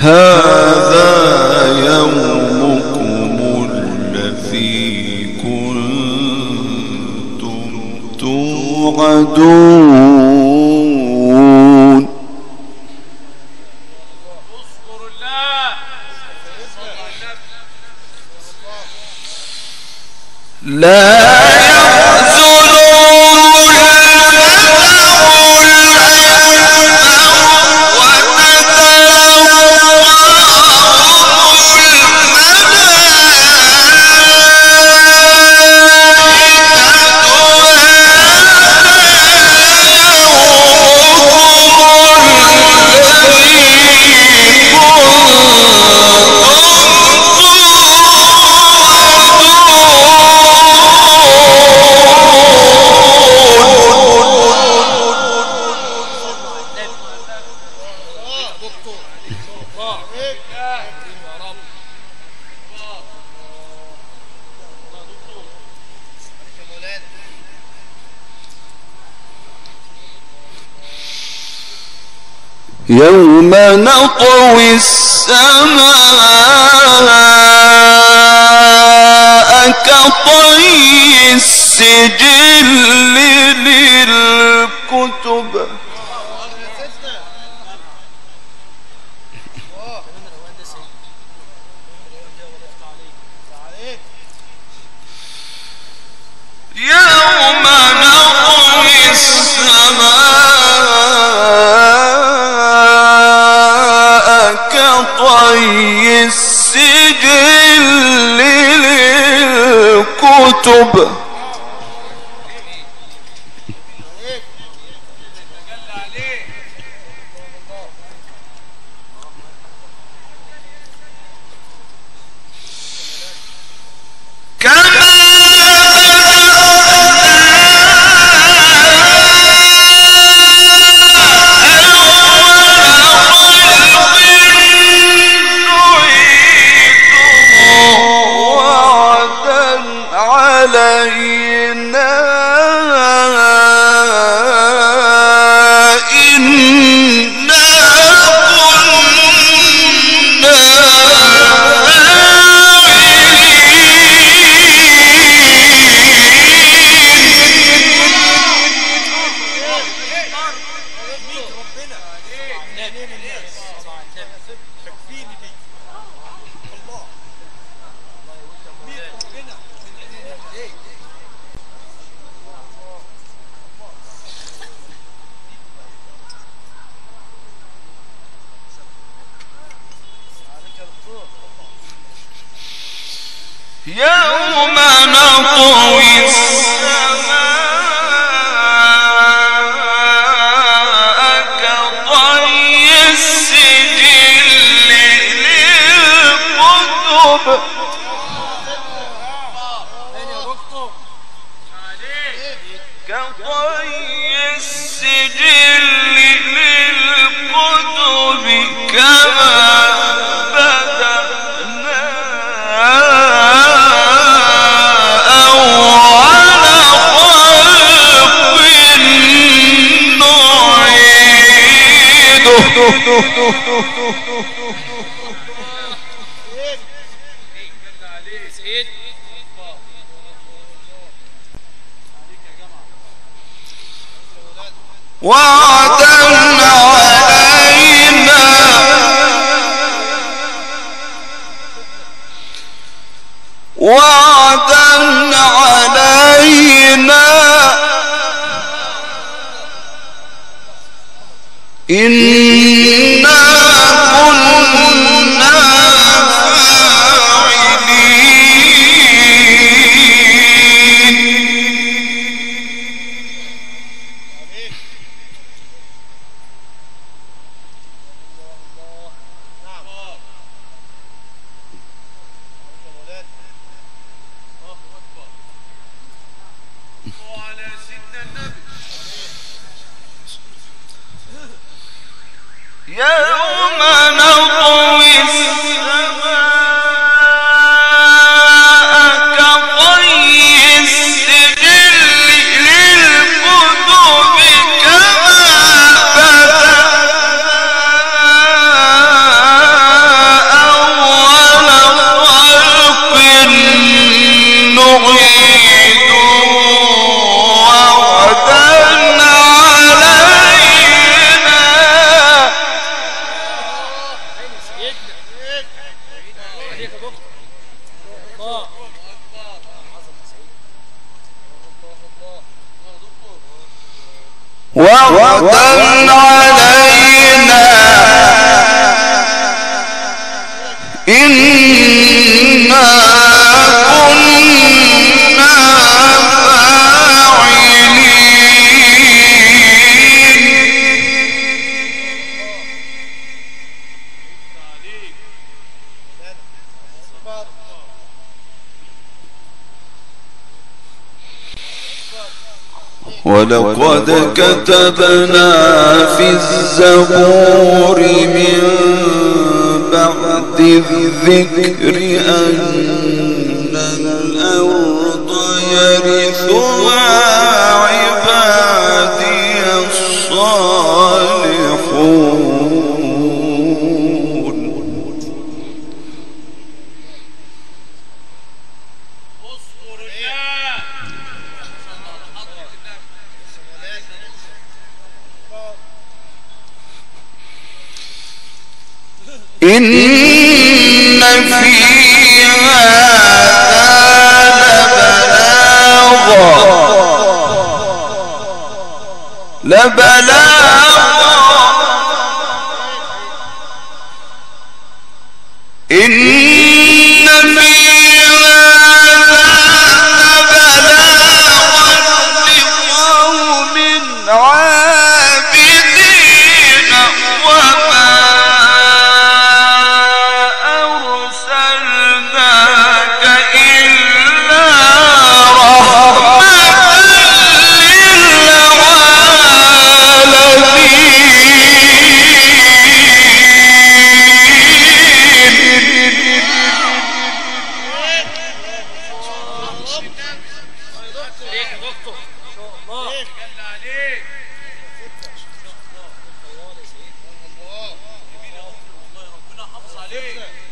هذا يومكم الذي كنتم توعدون. اذكر الله لا يوم نطوي السماء كطي السجل للكتب. يوم نطوي السماء طي السجل للكتب. يوم نطوي السماء كطي السجل للكتب. كطي السجل للكتب كما وعدا علينا وعدا علينا إنا كنا فاعلين. وعلى سيدنا النبي يوم نطوي السماء كطي السجل للكتب كما بدأنا وطن علينا إنا كنا فاعلين. ولقد كتبنا في الزبور من بعد الذكر أن الأرض يرثها عبادي الصالحون. إن في هذا لبلاغا